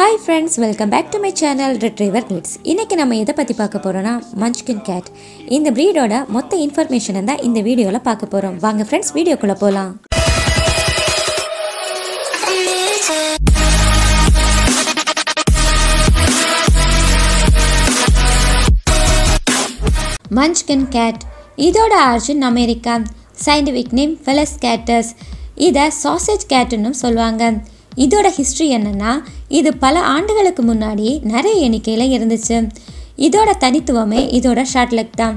Hi friends, welcome back to my channel Retriever Kids. இன்னைக்கு நம்ம எதை பத்தி பார்க்க போறோம்னா Munchkin Cat. இந்த breedோட மொத்த இன்ஃபர்மேஷனை தான் இந்த வீடியோல பார்க்க போறோம். வாங்க friends வீடியோக்குள்ள போலாம். Munchkin Cat. இதோட origin America. Scientific name Felis Catus. இத sausage catன்னு சொல்வாங்க. இதோட ஹிஸ்டரி என்னன்னா இது பல ஆண்டுகளுக்கு முன்னாடி நிறைய எண்ணிக்கையில் இருந்துச்சு. இதோட தனித்துவமே இதோட ஷார்ட் லெக் தான்.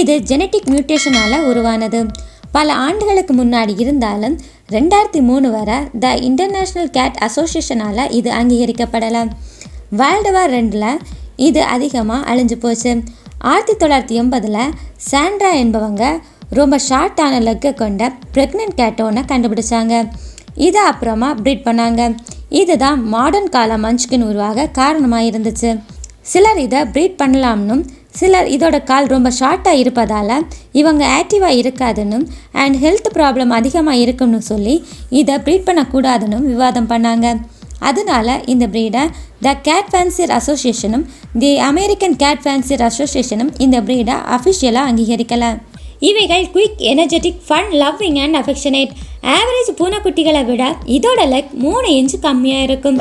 இது ஜெனட்டிக் மியூட்டேஷனால் உருவானது. பல ஆண்டுகளுக்கு முன்னாடி இருந்தாலும் 2003 வரை த இன்டர்நேஷ்னல் கேட் அசோசியேஷனால் இது அங்கீகரிக்கப்படலை. World War II இது அதிகமாக அழிஞ்சு போச்சு. 1980 சாண்ட்ரா என்பவங்க ரொம்ப ஷார்ட்டான லெக்கை கொண்ட ப்ரெக்னென்ட் கேட்டோன்னு கண்டுபிடிச்சாங்க. இதை அப்புறமா ப்ரீட் பண்ணாங்க. இதுதான் மாடர்ன் கால மஞ்ச்கின் உருவாக காரணமாக இருந்துச்சு. சிலர் இதை ப்ரீட் பண்ணலாம்னு, சிலர் இதோட கால் ரொம்ப ஷார்ட்டாக இருப்பதால் இவங்க ஆக்டிவாக இருக்காதுன்னு அண்ட் ஹெல்த் ப்ராப்ளம் அதிகமாக இருக்குன்னு சொல்லி இதை ப்ரீட் பண்ணக்கூடாதுன்னு விவாதம் பண்ணாங்க. அதனால இந்த ப்ரீடை த கேட் ஃபேன்சியர் அசோசியேஷனும் தி அமெரிக்கன் கேட் ஃபேன்சியர் அசோசியேஷனும் இந்த ப்ரீடை அஃபிஷியலாக அங்கீகரிக்கலை. இவைகள் quick, energetic, fun, loving and affectionate. Average பூனைக்குட்டிகளை விட இதோட லெக் 3 இன்ச்சு கம்மியாக இருக்கும்.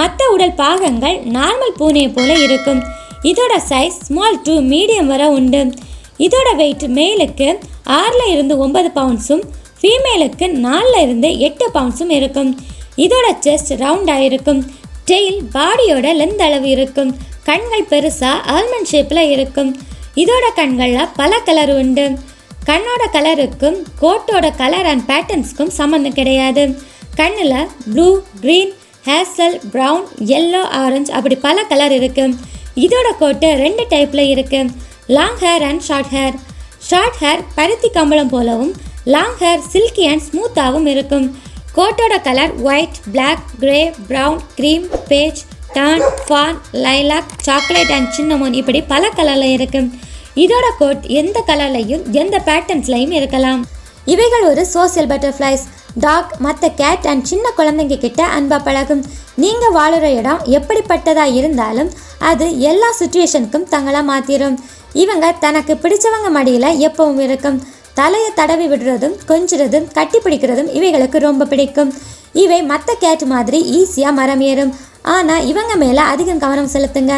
மற்ற உடல் பாகங்கள் நார்மல் பூனையை போல இருக்கும். இதோட சைஸ் ஸ்மால் டு மீடியம் வரை உண்டு. இதோட வெயிட் மேலுக்கு 6-9 பவுண்ட்ஸும் ஃபீமேலுக்கு 4-8 பவுண்ட்ஸும் இருக்கும். இதோட செஸ்ட் ரவுண்டாக இருக்கும். டெயில் பாடியோட லெந்த் அளவு இருக்கும். கண்கள் பெருசாக ஆல்மண்ட் ஷேப்பில் இருக்கும். இதோட கண்களில் பல கலர் உண்டு. கண்ணோட கலருக்கும் கோட்டோட கலர் அண்ட் பேட்டர்ன்ஸ்க்கும் சம்மந்தம் கிடையாது. கண்ணில் blue, green, hazel, brown, yellow, orange அப்படி பல கலர் இருக்குது. இதோட கோட்டு 2 டைப்பில் இருக்குது. Long hair and short hair. Short hair பருத்தி கம்பளம் போலவும், லாங் ஹேர் சில்கி அண்ட் ஸ்மூத்தாகவும் இருக்கும். கோட்டோட colour white, black, grey, brown, cream, beige, tan, fawn, lilac, chocolate and cinnamon இப்படி பல கலரில் இருக்குது. இதோட கோட் எந்த கலர்லையும் எந்த பேட்டர்ன்ஸ்லையும் இருக்கலாம். இவைகள் ஒரு சோசியல் பட்டர்ஃப்ளைஸ். டாக், மற்ற கேட் அண்ட் சின்ன குழந்தைங்க கிட்ட அன்பா பழகும். நீங்கள் வாழுற இடம் எப்படிப்பட்டதாக இருந்தாலும் அது எல்லா சுச்சுவேஷனுக்கும் தங்களை மாற்றிடும். இவங்க தனக்கு பிடிச்சவங்க மடியில் எப்பவும் இருக்கும். தலையை தடவி விடுறதும், கொஞ்சுறதும், கட்டி பிடிக்கிறதும் இவைகளுக்கு ரொம்ப பிடிக்கும். இவை மற்ற கேட் மாதிரி ஈஸியாக மரம் ஏறும். ஆனால் இவங்க மேலே அதிகம் கவனம் செலுத்துங்க.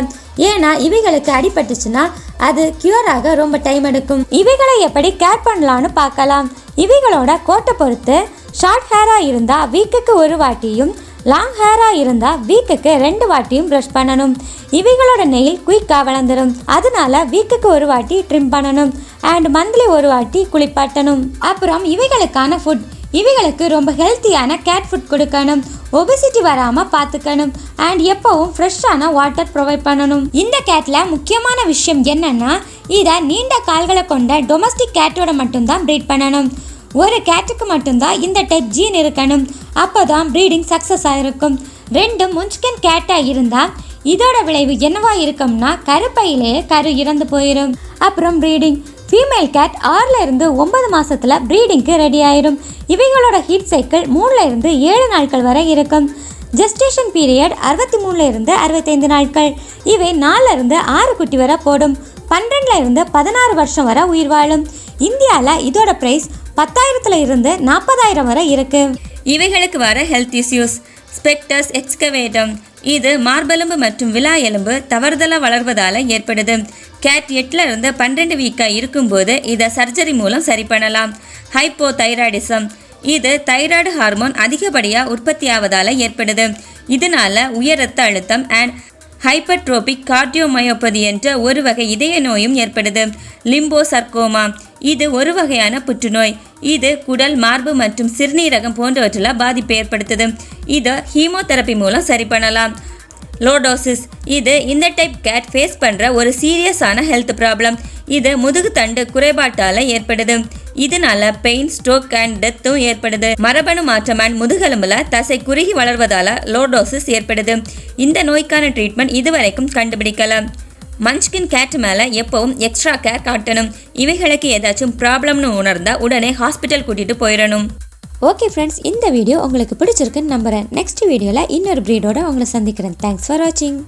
ஏன்னா இவைகளுக்கு அடிபட்டுச்சுன்னா அது க்யூராக ரொம்ப டைம் எடுக்கும். இவைகளை எப்படி கேர் பண்ணலான்னு பார்க்கலாம். இவைகளோட கோட்டை பொறுத்து ஷார்ட் ஹேராக இருந்தால் வீக்குக்கு 1 வாட்டியும், லாங் ஹேராக இருந்தால் வீக்குக்கு 2 வாட்டியும் ப்ரஷ் பண்ணணும். இவைகளோட நெயில் குயிக்காக வளர்ந்துடும். அதனால வீக்குக்கு 1 வாட்டி ட்ரிம் பண்ணணும் அண்ட் மந்த்லி 1 வாட்டி குளிப்பாட்டணும். அப்புறம் இவைகளுக்கான ஃபுட், இவைகளுக்கு ரொம்ப ஹெல்த்தியான கேட் ஃபுட் கொடுக்கணும். ஒபிசிட்டி வராமல் பார்த்துக்கணும் அண்ட் எப்பவும் ஃப்ரெஷ்ஷான வாட்டர் ப்ரொவைட் பண்ணணும். இந்த கேட்டில் முக்கியமான விஷயம் என்னென்னா இதை நீண்ட கால்களை கொண்ட டொமஸ்டிக் கேட்டோட மட்டும்தான் ப்ரீட் பண்ணணும். ஒரு கேட்டுக்கு மட்டும்தான் இந்த டைப் ஜீன் இருக்கணும். அப்போ தான் ப்ரீடிங் சக்ஸஸ் ஆகிருக்கும். 2 முஞ்ச்கின் கேட்டாக இருந்தால் இதோட விளைவு என்னவாக இருக்கும்னா கருப்பையிலேயே கரு இறந்து போயிடும். அப்புறம் ப்ரீடிங் ஃபீமேல் கேட் 6-9 மாதத்தில் ப்ரீடிங்க்கு ரெடி ஆயிடும். இவைகளோட ஹீட் சைக்கிள் 3-7 நாட்கள் வரை இருக்கும். ஜெஸ்டேஷன் பீரியட் 63-65 நாட்கள். இவை 4-6 குட்டி வரை போடும். 12-16 வருஷம் வரை உயிர் வாழும். இந்தியாவில் இதோட ப்ரைஸ் 10,000-40,000 வரை இருக்குது. இவைகளுக்கு வர ஹெல்த் இஷ்யூஸ் பெக்டஸ் எக்ஸ்கவேட்டம். இது மார்பெலும்பு மற்றும் விலா எலும்பு தவறுதலாக வளர்வதால் ஏற்படுது. கேட் 8-12 வீக்காக இருக்கும்போது இதை சர்ஜரி மூலம் சரி பண்ணலாம். ஹைப்போதைராய்டிசம். இது தைராய்டு ஹார்மோன் அதிகப்படியாக உற்பத்தி ஆவதால் ஏற்படுது. இதனால் உயர் ரத்த அழுத்தம் அண்ட் ஹைப்பர்ட்ரோபிக் கார்டியோமயோபதி என்ற ஒரு வகை இதய நோயும் ஏற்படுது. லிம்போசர்கோமா. இது ஒரு வகையான புற்றுநோய். இது குடல், மார்பு மற்றும் சிறுநீரகம் போன்றவற்றில் பாதிப்பு ஏற்படுத்துது. இதை ஹீமோதெரப்பி மூலம் சரி பண்ணலாம். லோடோசிஸ். இது இந்த டைப் கேட் ஃபேஸ் பண்ணுற ஒரு சீரியஸான ஹெல்த் ப்ராப்ளம். இது முதுகு தண்டு குறைபாட்டால் ஏற்படுது. இதனால பெயின், ஸ்ட்ரோக் அண்ட் டெத்தும் ஏற்படுது. மரபணு மாற்றம் அண்ட் முதுகெலும்புல தசை குறுகி வளர்வதால் லோடோசிஸ் ஏற்படுது. இந்த நோய்க்கான ட்ரீட்மெண்ட் இதுவரைக்கும் கண்டுபிடிக்கலாம். மஞ்ச்கின் கேட் மேலே எப்பவும் எக்ஸ்ட்ரா கேர் காட்டணும். இவைகளுக்கு ஏதாச்சும் ப்ராப்ளம்னு உணர்ந்தால் உடனே ஹாஸ்பிட்டல் கூட்டிகிட்டு போயிடணும். Okay friends, in the video உங்களுக்கு பிடிச்சிருக்குன்னு நம்புறேன். Next videoல இன்னொரு breedோட உங்களை சந்திக்கிறேன். Thanks for watching.